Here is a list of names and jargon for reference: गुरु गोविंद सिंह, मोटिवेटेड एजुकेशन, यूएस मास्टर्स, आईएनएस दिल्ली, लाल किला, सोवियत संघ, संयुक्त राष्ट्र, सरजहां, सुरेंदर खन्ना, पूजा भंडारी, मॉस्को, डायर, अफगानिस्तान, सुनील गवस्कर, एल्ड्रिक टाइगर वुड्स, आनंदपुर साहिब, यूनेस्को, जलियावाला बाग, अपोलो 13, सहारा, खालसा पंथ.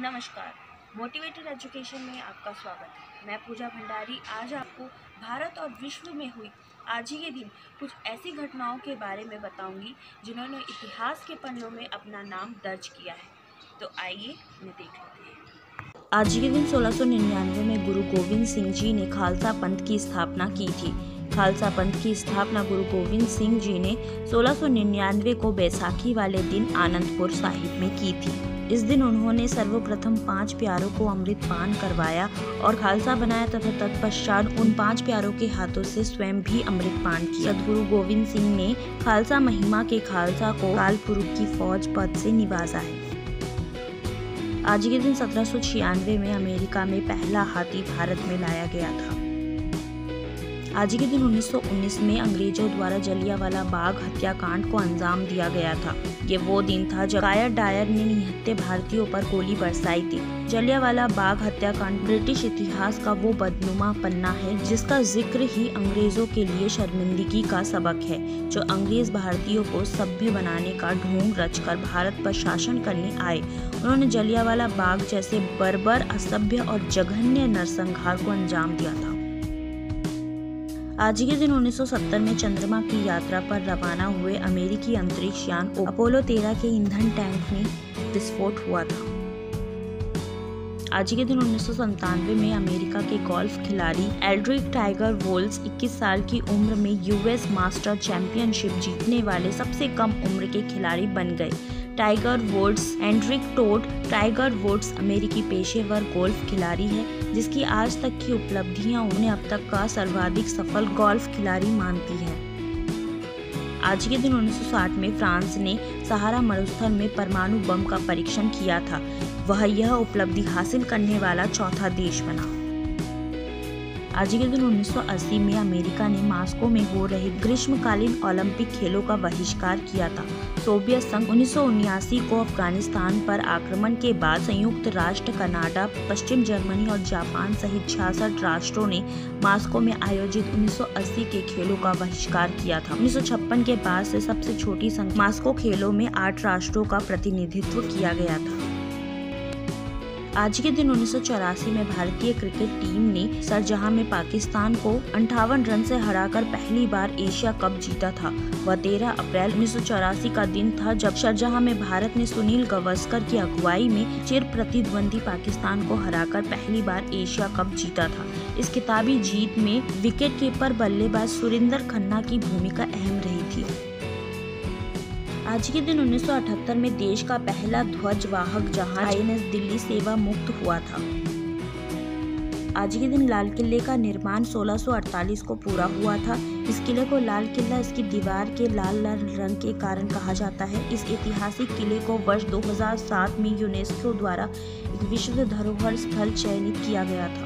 नमस्कार, मोटिवेटेड एजुकेशन में आपका स्वागत है। मैं पूजा भंडारी आज आपको भारत और विश्व में हुई आज ही के दिन कुछ ऐसी घटनाओं के बारे में बताऊंगी जिन्होंने इतिहास के पन्नों में अपना नाम दर्ज किया है। तो आइए मैं देख लेते हैं। आज ही के दिन 1699 में गुरु गोविंद सिंह जी ने खालसा पंथ की स्थापना की थी। खालसा पंथ की स्थापना गुरु गोविंद सिंह जी ने 1699 को बैसाखी वाले दिन आनंदपुर साहिब में की थी। इस दिन उन्होंने सर्वप्रथम 5 प्यारों को अमृत पान करवाया और खालसा बनाया तथा तत्पश्चात उन 5 प्यारों के हाथों से स्वयं भी अमृत पान किया। सदगुरु गोविंद सिंह ने खालसा महिमा के खालसा को काल पुरुष की फौज पद से निवाजा है। आज के दिन 1796 में अमेरिका में पहला हाथी भारत में लाया गया था। आज के दिन 1919 में अंग्रेजों द्वारा जलियावाला बाग हत्याकांड को अंजाम दिया गया था। ये वो दिन था जब डायर ने निहत्थे भारतीयों पर गोली बरसाई थी। जलियावाला बाग हत्याकांड ब्रिटिश इतिहास का वो बदनुमा पन्ना है जिसका जिक्र ही अंग्रेजों के लिए शर्मिंदगी का सबक है, जो अंग्रेज भारतीयों को सभ्य बनाने का ढोंग रचकर भारत पर शासन करने आए। उन्होंने जलियावाला बाग जैसे बर्बर, असभ्य और जघन्य नरसंहार को अंजाम दिया था। आज के दिन 1970 में चंद्रमा की यात्रा पर रवाना हुए अमेरिकी अंतरिक्ष यान अपोलो 13 के ईंधन टैंक में विस्फोट हुआ था। आज के दिन 1997 में अमेरिका के गोल्फ खिलाड़ी एल्ड्रिक टाइगर वुड्स 21 साल की उम्र में यूएस मास्टर्स चैंपियनशिप जीतने वाले सबसे कम उम्र के खिलाड़ी बन गए। Tiger Woods एल्ड्रिक टाइगर वुड्स अमेरिकी पेशेवर गोल्फ खिलाड़ी है जिसकी आज तक की उपलब्धियां उन्हें अब तक का सर्वाधिक सफल गोल्फ खिलाड़ी मानती है। आज के दिन 1960 में फ्रांस ने सहारा मरुस्थल में परमाणु बम का परीक्षण किया था। वह यह उपलब्धि हासिल करने वाला चौथा देश बना। आज के दिन 1980 में अमेरिका ने मॉस्को में हो रहे ग्रीष्मकालीन ओलंपिक खेलों का बहिष्कार किया था। सोवियत संघ 1979 को अफगानिस्तान पर आक्रमण के बाद संयुक्त राष्ट्र, कनाडा, पश्चिम जर्मनी और जापान सहित 66 राष्ट्रों ने मॉस्को में आयोजित 1980 के खेलों का बहिष्कार किया था। 1956 के बाद से सबसे छोटी संघ मॉस्को खेलों में 8 राष्ट्रों का प्रतिनिधित्व किया गया था। आज के दिन 1984 में भारतीय क्रिकेट टीम ने सरजहां में पाकिस्तान को 58 रन से हराकर पहली बार एशिया कप जीता था। वह 13 अप्रैल 1984 का दिन था जब सरजहां में भारत ने सुनील गवस्कर की अगुवाई में चिर प्रतिद्वंदी पाकिस्तान को हराकर पहली बार एशिया कप जीता था। इस किताबी जीत में विकेटकीपर बल्लेबाज सुरेंदर खन्ना की भूमिका अहम रही थी। आज के दिन 1978 में देश का पहला ध्वजवाहक जहाज आईएनएस दिल्ली सेवा मुक्त हुआ था। आज के दिन लाल किले का निर्माण 1648 को पूरा हुआ था। इस किले को लाल किला इसकी दीवार के लाल रंग के कारण कहा जाता है। इस ऐतिहासिक किले को वर्ष 2007 में यूनेस्को द्वारा विश्व धरोहर स्थल चयनित किया गया था।